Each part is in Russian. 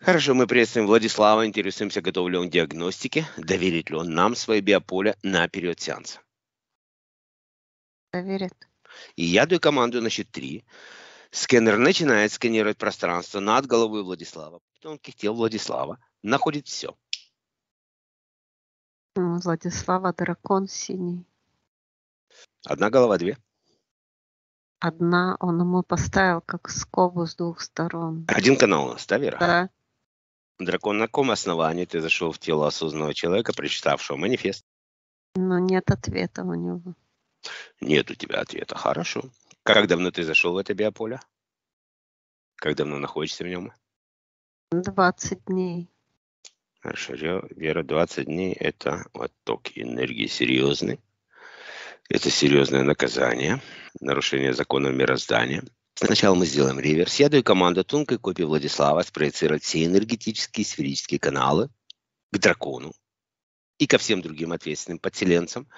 Хорошо, мы приветствуем Владислава, интересуемся, готов ли он к диагностике, доверит ли он нам свое биополе на период сеанса. Доверит. И я даю команду на счет 3. Скэнер начинает сканировать пространство над головой Владислава, тонких тел Владислава, находит все. У Владислава дракон синий. Одна голова, две. Одна, он ему поставил как скобу с двух сторон. Один канал у нас, да, Вера? Да. Дракон, на каком основании ты зашел в тело осознанного человека, прочитавшего манифест? Но нет ответа у него. Нет у тебя ответа. Хорошо. Как давно ты зашел в это биополе? Как давно находишься в нем? 20 дней. Хорошо, Вера, 20 дней – это отток энергии серьезный. Это серьезное наказание, нарушение закона мироздания. Сначала мы сделаем реверс. Я даю команду тонкой копии Владислава спроецировать все энергетические сферические каналы к дракону и ко всем другим ответственным подселенцам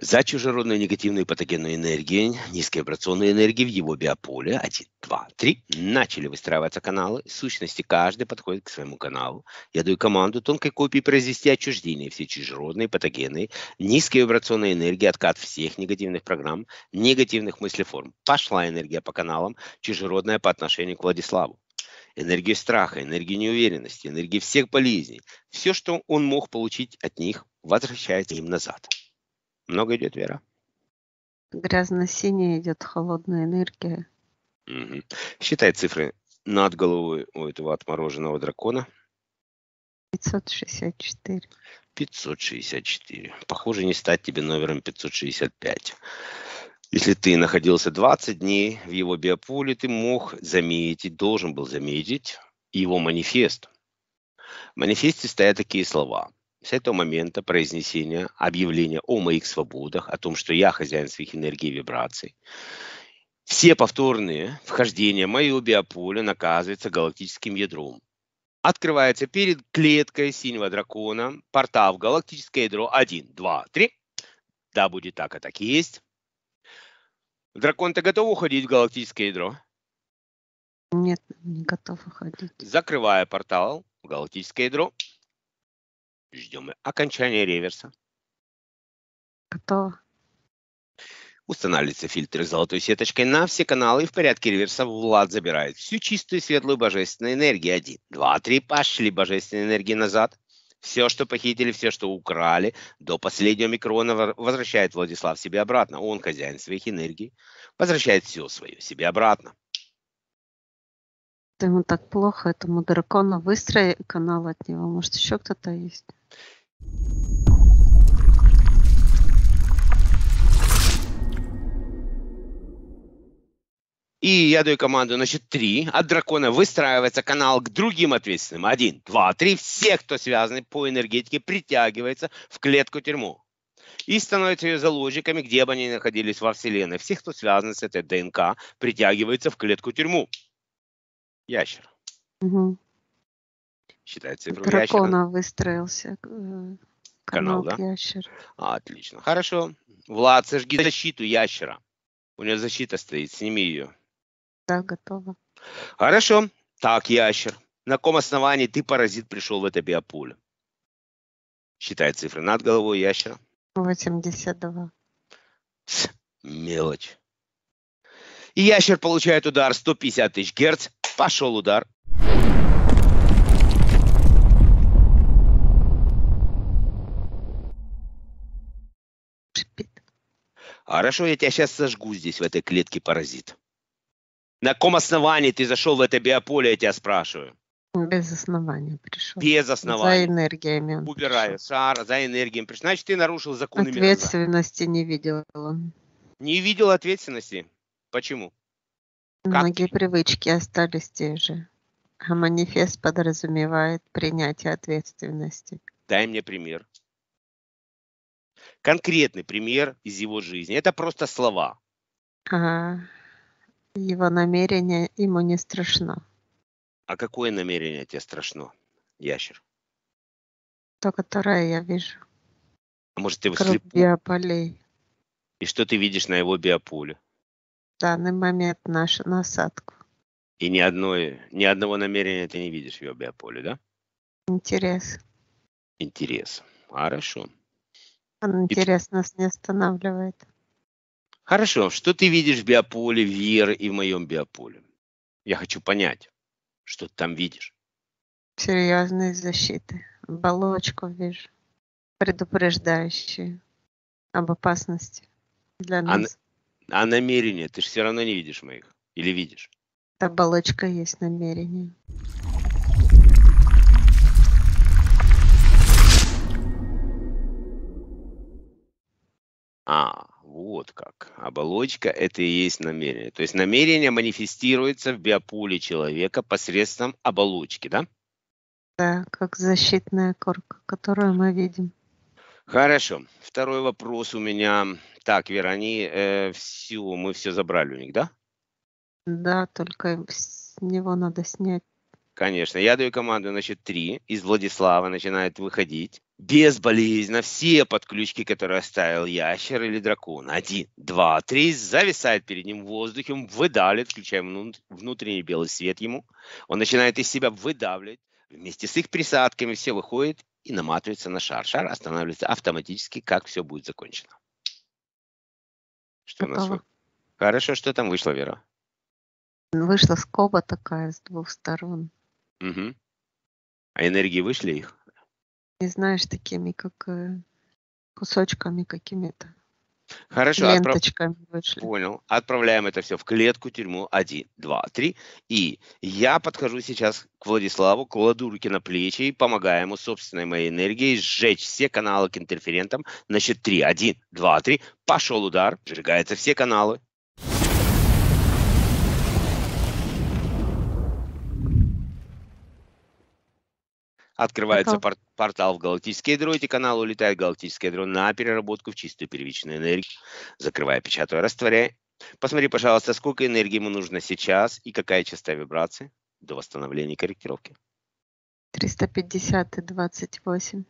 за чужеродную негативную патогенную энергию, низковибрационную энергию в его биополе. 1, 2, 3. Начали выстраиваться каналы. Сущности каждый подходит к своему каналу. Я даю команду тонкой копии произвести отчуждение всей чужеродной патогенной низковибрационной энергии, откат всех негативных программ, негативных мыслеформ. Пошла энергия по каналам, чужеродная по отношению к Владиславу. Энергия страха, энергия неуверенности, энергия всех болезней. Все, что он мог получить от них, возвращается им назад. Много идет, Вера? Грязно-синяя идет холодная энергия. Угу. Считай цифры над головой у этого отмороженного дракона. 564. 564. Похоже, не стать тебе номером 565. Если ты находился 20 дней в его биополе, ты мог заметить, должен был заметить его манифест. В манифесте стоят такие слова. С этого момента произнесения объявления о моих свободах, о том, что я хозяин своих энергий и вибраций, все повторные вхождения моего биополя наказываются галактическим ядром. Открывается перед клеткой синего дракона портал в галактическое ядро 1, 2, 3. Да, будет так, а так и есть. Дракон, ты готов уходить в галактическое ядро? Нет, не готов уходить. Закрывая портал в галактическое ядро. Ждем окончания реверса. Готово. Устанавливается фильтр с золотой сеточкой на все каналы и в порядке реверса Влад забирает всю чистую и светлую божественную энергию. 1, 2, 3. Пошли божественные энергии назад. Все, что похитили, все, что украли, до последнего микрона возвращает Владислав себе обратно. Он хозяин своих энергий. Возвращает все свое себе обратно. Ему так плохо, этому дракону, выстрои канал от него. Может, еще кто-то есть? И я даю команду, значит, 3. От дракона выстраивается канал к другим ответственным. 1, 2, 3. Все, кто связаны по энергетике, притягиваются в клетку-тюрьму. И становятся ее заложниками, где бы они ни находились во Вселенной. Все, кто связан с этой ДНК, притягиваются в клетку-тюрьму. Ящер. Угу. Считай цифру дракона ящера. Дракона выстроился. Канал, да? Ящер. Отлично. Хорошо. Влад, сожги защиту ящера. У него защита стоит. Сними ее. Да, готово. Хорошо. Так, ящер. На каком основании ты, паразит, пришел в это биополе? Считай цифры над головой ящера. 82. Мелочь. Ящер получает удар 150 тысяч герц. Пошел удар. Хорошо, я тебя сейчас сожгу здесь, в этой клетке, паразит. На каком основании ты зашел в это биополе, я тебя спрашиваю? Без основания пришел. Без основания. За энергиями он убираю. Сара, за энергиями пришел. Значит, ты нарушил закон мира. Ответственности не видел он. Не видел ответственности? Почему? Многие привычки остались те же. А манифест подразумевает принятие ответственности. Дай мне пример. Конкретный пример из его жизни. Это просто слова. Ага. Его намерение ему не страшно. А какое намерение тебе страшно, ящер? То, которое я вижу. А может, ты вслепую? Круг биополей. И что ты видишь на его биополе? В данный момент нашу насадку. И ни одного намерения ты не видишь в его биополе, да? Интерес. Интерес. Хорошо. Интерес нас не останавливает. Хорошо. Что ты видишь в биополе Веры и в моем биополе? Я хочу понять, что ты там видишь. Серьезные защиты. Оболочку вижу. Предупреждающие об опасности для нас. А намерения ты же все равно не видишь моих. Или видишь? Оболочка есть намерение. А, вот как. Оболочка — это и есть намерение. То есть намерение манифестируется в биополе человека посредством оболочки, да? Да, как защитная корка, которую мы видим. Хорошо. Второй вопрос у меня. Так, Вера, они мы все забрали у них, да? Да, только с него надо снять. Конечно. Я даю команду, значит, 3 из Владислава начинает выходить. Безболезненно все подключки, которые оставил ящер или дракон. 1, 2, 3. Зависает перед ним в воздухе. Он выдавливает, включаем внутренний белый свет ему. Он начинает из себя выдавливать. Вместе с их присадками все выходят и наматывается на шар. Шар останавливается автоматически, как все будет закончено. Что у нас вышло? Хорошо, что там вышло, Вера? Вышла скоба такая с двух сторон. Угу. А энергии вышли их? Не знаешь, такими как кусочками какими-то. Хорошо, ленточками вышли. Понял. Отправляем это все в клетку, тюрьму. 1, 2, 3. И я подхожу сейчас к Владиславу, кладу руки на плечи и помогаю ему собственной моей энергией сжечь все каналы к интерферентам. Значит, 3. 1, 2, 3. Пошел удар. Сжигаются все каналы. Открывается портал в галактический ядро, эти каналы улетают в галактическое ядро на переработку в чистую первичную энергию. Закрывая, печатаю, растворяя. Посмотри, пожалуйста, сколько энергии ему нужно сейчас и какая частота вибрации до восстановления и корректировки. 350 и 28.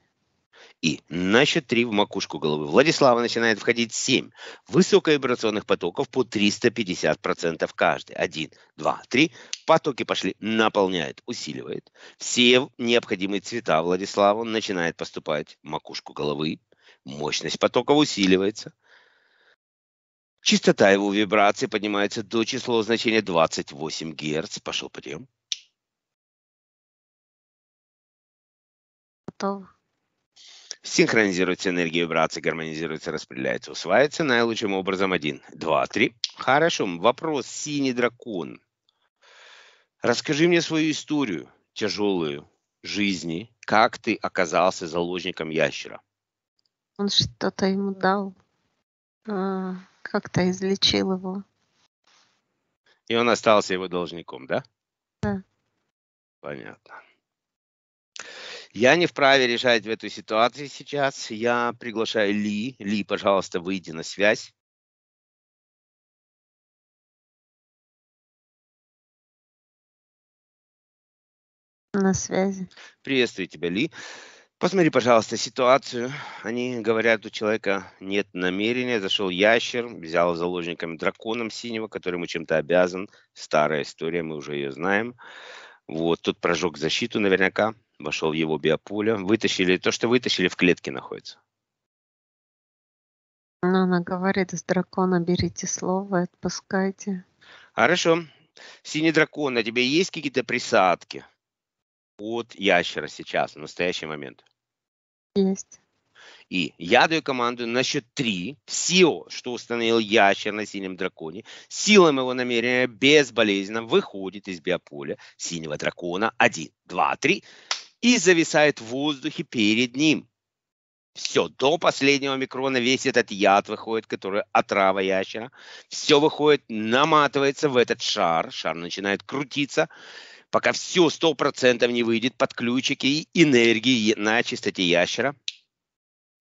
И на счет 3 в макушку головы Владислава начинает входить 7 высоковибрационных потоков по 350% каждый. 1, 2, 3. Потоки пошли, наполняет, усиливает. Все необходимые цвета Владиславу начинает поступать в макушку головы. Мощность потоков усиливается. Частота его вибрации поднимается до числа значения 28 Гц. Пошел подъем. Готово. Синхронизируется энергия вибрации, гармонизируется, распределяется, усваивается наилучшим образом. 1, 2, 3. Хорошо. Вопрос. Синий дракон. Расскажи мне свою историю тяжелую жизни. Как ты оказался заложником ящера? Он что-то ему дал. Как-то излечил его. И он остался его должником, да? Да. Понятно. Я не вправе решать в этой ситуации сейчас. Я приглашаю Ли. Ли, пожалуйста, выйди на связь. На связи. Приветствую тебя, Ли. Посмотри, пожалуйста, ситуацию. Они говорят, у человека нет намерения. Зашел ящер, взял заложниками драконом синего, которому чем-то обязан. Старая история, мы уже ее знаем. Вот, тут прожег защиту наверняка. Вошел в его биополе. Вытащили. То, что вытащили, в клетке находится. Но она говорит, с дракона берите слово, отпускайте. Хорошо. Синий дракон, на тебе есть какие-то присадки от ящера сейчас, в настоящий момент? Есть. И я даю команду на счет 3. Сила, что установил ящер на синем драконе, сила моего намерения безболезненно выходит из биополя синего дракона. 1, 2, 3. И зависает в воздухе перед ним. Все, до последнего микрона весь этот яд выходит, который отрава ящера. Все выходит, наматывается в этот шар. Шар начинает крутиться, пока все 100% не выйдет под ключики энергии на чистоте ящера.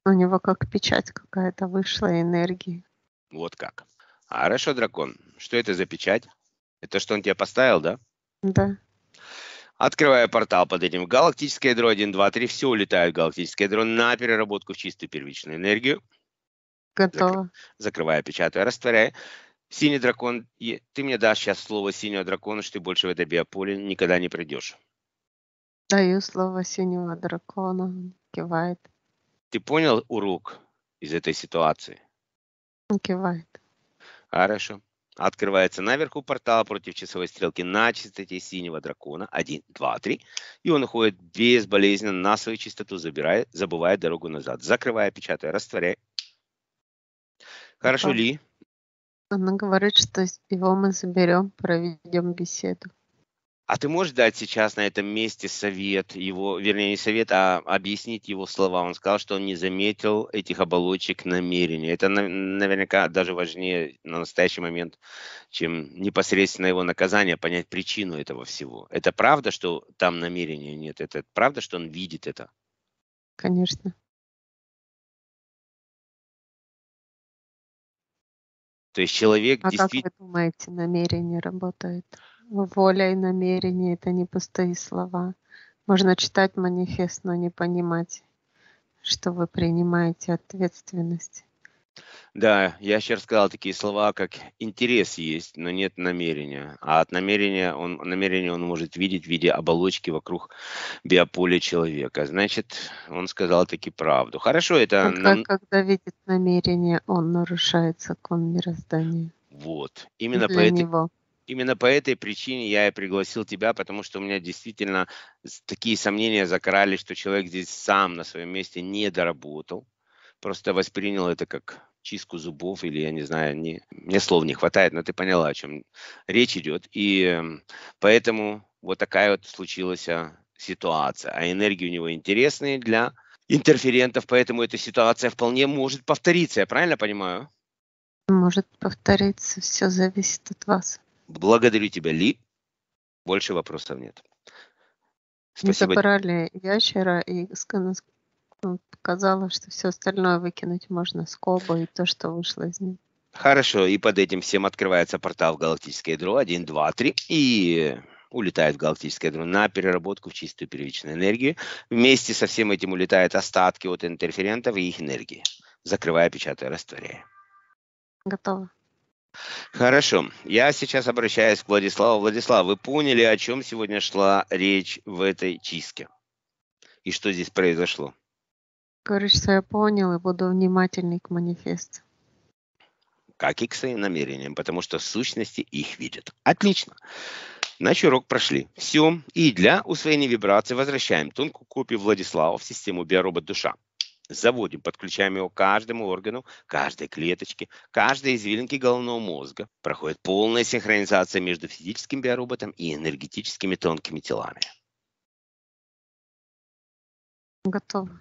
У него как печать какая-то вышла энергии. Вот как. Хорошо, дракон. Что это за печать? Это что он тебе поставил, да? Да. Открываю портал под этим. Галактическое ядро 1, 2, 3. Все улетает в галактическое ядро на переработку в чистую первичную энергию. Готово. Закрываю, печатаю, растворяю. Синий дракон. Ты мне дашь сейчас слово синего дракона, что ты больше в это биополе никогда не придешь. Даю слово синего дракона. Кивает. Ты понял урок из этой ситуации? Кивает. Хорошо. Открывается наверху портала против часовой стрелки на чистоте синего дракона. 1, 2, 3. И он уходит безболезненно на свою чистоту, забывая дорогу назад. Закрывая, печатая, растворяя. Хорошо, Ли. Она говорит, что его мы заберем, проведем беседу. А ты можешь дать сейчас на этом месте совет его, вернее, не совет, а объяснить его слова? Он сказал, что он не заметил этих оболочек намерения. Это наверняка даже важнее на настоящий момент, чем непосредственно его наказание, понять причину этого всего. Это правда, что там намерения нет? Это правда, что он видит это? Конечно. То есть человек действительно... А как вы думаете, намерение работает? Воля и намерение — это не пустые слова. Можно читать манифест, но не понимать, что вы принимаете ответственность. Да, я сейчас сказал такие слова, как интерес есть, но нет намерения. А от намерения он может видеть в виде оболочки вокруг биополя человека. Значит, он сказал таки правду. Хорошо, это... Когда видит намерение, он нарушает закон мироздания. Вот. Именно поэтому... Именно по этой причине я и пригласил тебя, потому что у меня действительно такие сомнения закрались, что человек здесь сам на своем месте не доработал, просто воспринял это как чистку зубов или, я не знаю, мне слов не хватает, но ты поняла, о чем речь идет. И поэтому вот такая вот случилась ситуация. А энергии у него интересные для интерферентов, поэтому эта ситуация вполне может повториться, я правильно понимаю? Может повториться, все зависит от вас. Благодарю тебя, Ли. Больше вопросов нет. Спасибо. Мы забрали ящера, и показалось, что все остальное выкинуть можно, скобы и то, что вышло из них. Хорошо, и под этим всем открывается портал в галактическое ядро. 1, 2, 3. И улетает в галактическое ядро на переработку в чистую первичную энергию. Вместе со всем этим улетают остатки от интерферентов и их энергии. Закрывая, печатая, растворяя. Готово. Хорошо. Я сейчас обращаюсь к Владиславу. Владислав, вы поняли, о чем сегодня шла речь в этой чистке? И что здесь произошло? Говоришь, что я понял и буду внимательный к манифесту. Как и к своим намерениям, потому что в сущности их видят. Отлично. Наш урок прошли. Все. И для усвоения вибрации возвращаем тонкую копию Владислава в систему биоробот-душа. Заводим, подключаем его к каждому органу, каждой клеточке, каждой извилинке головного мозга. Проходит полная синхронизация между физическим биороботом и энергетическими тонкими телами. Готово.